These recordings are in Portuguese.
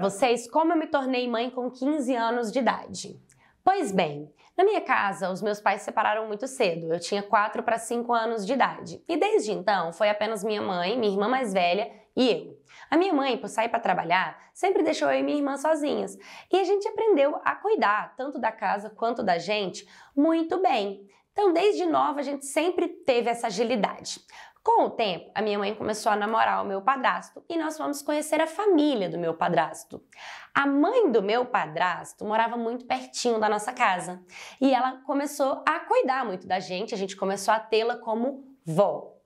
vocês como eu me tornei mãe com 15 anos de idade. Pois bem, na minha casa, os meus pais se separaram muito cedo. Eu tinha 4 para 5 anos de idade. E desde então, foi apenas minha mãe, minha irmã mais velha e eu. A minha mãe, por sair para trabalhar, sempre deixou eu e minha irmã sozinhas. E a gente aprendeu a cuidar, tanto da casa quanto da gente, muito bem. Então, desde nova, a gente sempre teve essa agilidade. Com o tempo, a minha mãe começou a namorar o meu padrasto e nós fomos conhecer a família do meu padrasto. A mãe do meu padrasto morava muito pertinho da nossa casa e ela começou a cuidar muito da gente, a gente começou a tê-la como vó.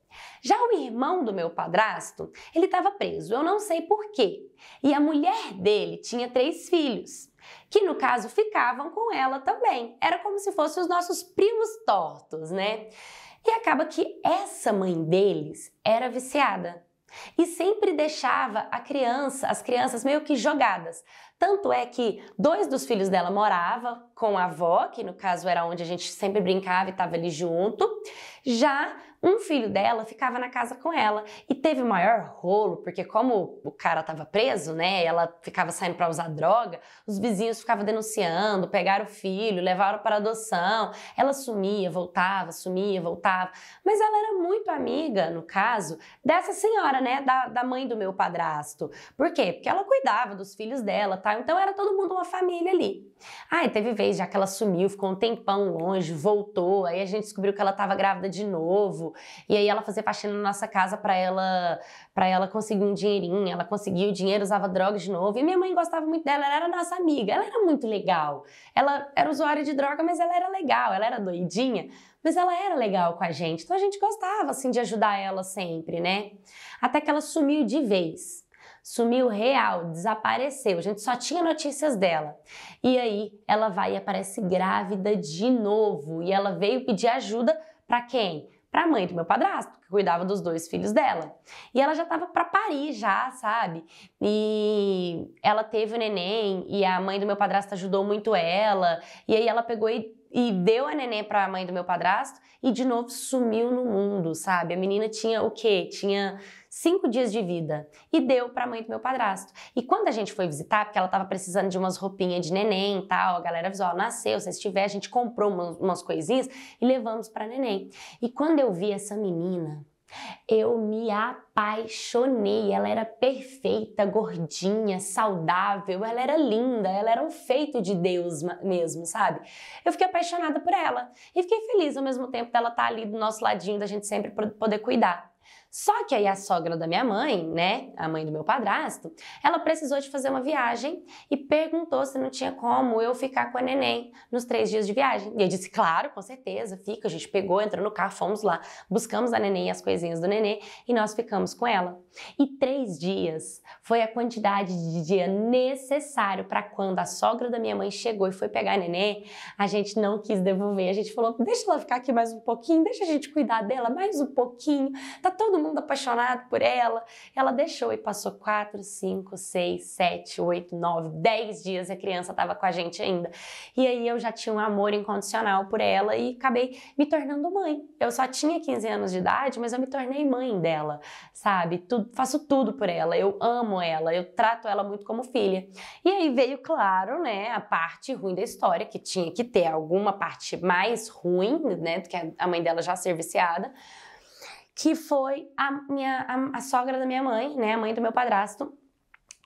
Já o irmão do meu padrasto, ele estava preso, eu não sei porquê, e a mulher dele tinha 3 filhos, que no caso ficavam com ela também, era como se fossem os nossos primos tortos, né? E acaba que essa mãe deles era viciada e sempre deixava as crianças meio que jogadas. Tanto é que 2 dos filhos dela moravam com a avó, que no caso era onde a gente sempre brincava e estava ali junto. Já um filho dela ficava na casa com ela e teve o maior rolo, porque como o cara estava preso, né, ela ficava saindo para usar droga, os vizinhos ficavam denunciando, pegaram o filho, levaram para adoção, ela sumia, voltava, mas ela era muito amiga, no caso, dessa senhora, né, da mãe do meu padrasto. Por quê? Porque ela cuidava dos filhos dela, tá? Então era todo mundo uma família ali. Aí teve vez já que ela sumiu, ficou um tempão longe, voltou, aí a gente descobriu que ela estava grávida de novo, e aí ela fazia faxina na nossa casa para ela conseguir um dinheirinho, ela conseguiu o dinheiro, usava drogas de novo, e minha mãe gostava muito dela, ela era nossa amiga, ela era muito legal, ela era usuária de droga, mas ela era legal, ela era doidinha, mas ela era legal com a gente, então a gente gostava assim de ajudar ela sempre, né? Até que ela sumiu de vez. Sumiu real, desapareceu, a gente só tinha notícias dela. E aí ela vai e aparece grávida de novo. E ela veio pedir ajuda para quem? Para a mãe do meu padrasto, que cuidava dos 2 filhos dela. E ela já estava para parir já, sabe? E ela teve o neném e a mãe do meu padrasto ajudou muito ela. E aí ela pegou e deu a neném para a mãe do meu padrasto e de novo sumiu no mundo, sabe? A menina tinha o quê? Tinha 5 dias de vida e deu para a mãe do meu padrasto. E quando a gente foi visitar, porque ela estava precisando de umas roupinhas de neném e tal, a galera avisou, ó, nasceu, se tiver, a gente comprou umas coisinhas e levamos para neném. E quando eu vi essa menina, eu me apaixonei, ela era perfeita, gordinha, saudável, ela era linda, ela era um feito de Deus mesmo, sabe? Eu fiquei apaixonada por ela e fiquei feliz ao mesmo tempo dela estar ali do nosso ladinho, da gente sempre poder cuidar. Só que aí a sogra da minha mãe, né, a mãe do meu padrasto, ela precisou de fazer uma viagem e perguntou se não tinha como eu ficar com a neném nos 3 dias de viagem. E eu disse, claro, com certeza, fica. A gente pegou, entrou no carro, fomos lá, buscamos a neném e as coisinhas do neném e nós ficamos com ela. E 3 dias foi a quantidade de dia necessário para quando a sogra da minha mãe chegou e foi pegar a neném, a gente não quis devolver. A gente falou, deixa ela ficar aqui mais um pouquinho, deixa a gente cuidar dela mais um pouquinho, tá todo mundo apaixonado por ela. Ela deixou e passou 4, 5, 6, 7, 8, 9, 10 dias a criança estava com a gente ainda. E aí eu já tinha um amor incondicional por ela e acabei me tornando mãe. Eu só tinha 15 anos de idade, mas eu me tornei mãe dela, sabe? Faço tudo por ela, eu amo ela, eu trato ela muito como filha. E aí veio, claro, né, a parte ruim da história, que tinha que ter alguma parte mais ruim, né, do que a mãe dela já ser viciada, que foi a sogra da minha mãe, né, a mãe do meu padrasto,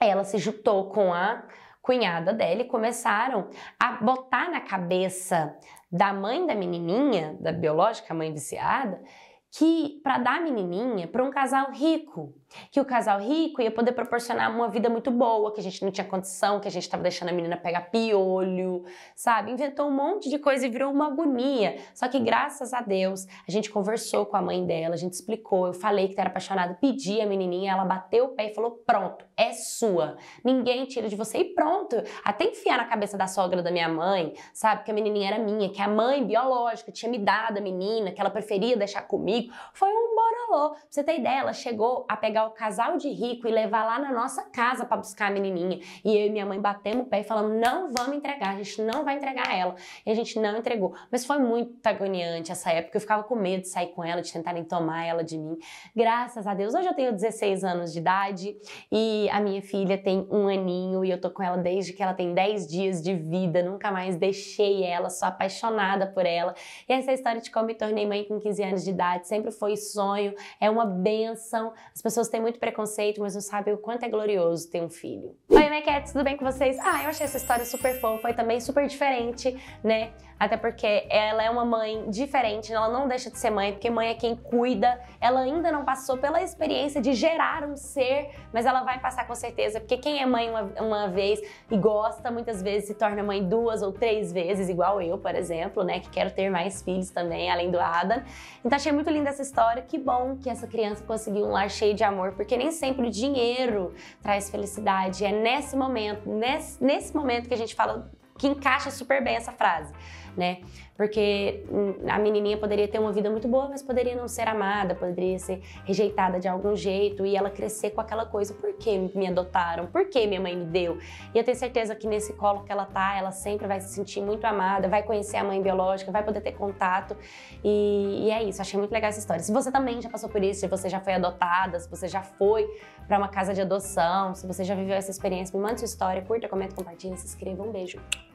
ela se juntou com a cunhada dela e começaram a botar na cabeça da mãe da menininha, da biológica mãe viciada, que para dar a menininha para um casal rico, que o casal rico ia poder proporcionar uma vida muito boa, que a gente não tinha condição, que a gente estava deixando a menina pegar piolho, sabe? Inventou um monte de coisa e virou uma agonia. Só que graças a Deus, a gente conversou com a mãe dela, a gente explicou, eu falei que era apaixonada, pedi a menininha, ela bateu o pé e falou, pronto, é sua, ninguém tira de você e pronto. Até enfiar na cabeça da sogra da minha mãe, sabe? Que a menininha era minha, que a mãe biológica tinha me dado a menina, que ela preferia deixar comigo. Foi um borolô. Pra você ter ideia, ela chegou a pegar pegar o casal de rico e levar lá na nossa casa pra buscar a menininha. E eu e minha mãe batemos o pé e falamos, não vamos entregar, a gente não vai entregar ela. E a gente não entregou. Mas foi muito agoniante essa época, eu ficava com medo de sair com ela, de tentarem tomar ela de mim. Graças a Deus, hoje eu tenho 16 anos de idade e a minha filha tem 1 aninho e eu tô com ela desde que ela tem 10 dias de vida, nunca mais deixei ela, sou apaixonada por ela. E essa história de como me tornei mãe com 15 anos de idade sempre foi sonho, é uma benção. As pessoas têm muito preconceito, mas não sabem o quanto é glorioso ter um filho. Oi, Mequetes, tudo bem com vocês? Ah, eu achei essa história super fofa e também super diferente, né? Até porque ela é uma mãe diferente, ela não deixa de ser mãe, porque mãe é quem cuida, ela ainda não passou pela experiência de gerar um ser, mas ela vai passar com certeza, porque quem é mãe uma vez e gosta, muitas vezes se torna mãe 2 ou 3 vezes, igual eu, por exemplo, né, que quero ter mais filhos também, além do Adam. Então achei muito linda essa história, que bom que essa criança conseguiu um lar cheio de amor, porque nem sempre o dinheiro traz felicidade, é nesse momento que a gente fala que encaixa super bem essa frase, né? Porque a menininha poderia ter uma vida muito boa, mas poderia não ser amada, poderia ser rejeitada de algum jeito e ela crescer com aquela coisa, por que me adotaram? Por que minha mãe me deu? E eu tenho certeza que nesse colo que ela tá, ela sempre vai se sentir muito amada, vai conhecer a mãe biológica, vai poder ter contato e é isso, achei muito legal essa história. Se você também já passou por isso, se você já foi adotada, se você já foi pra uma casa de adoção, se você já viveu essa experiência, me manda sua história, curta, comenta, compartilha, se inscreva, um beijo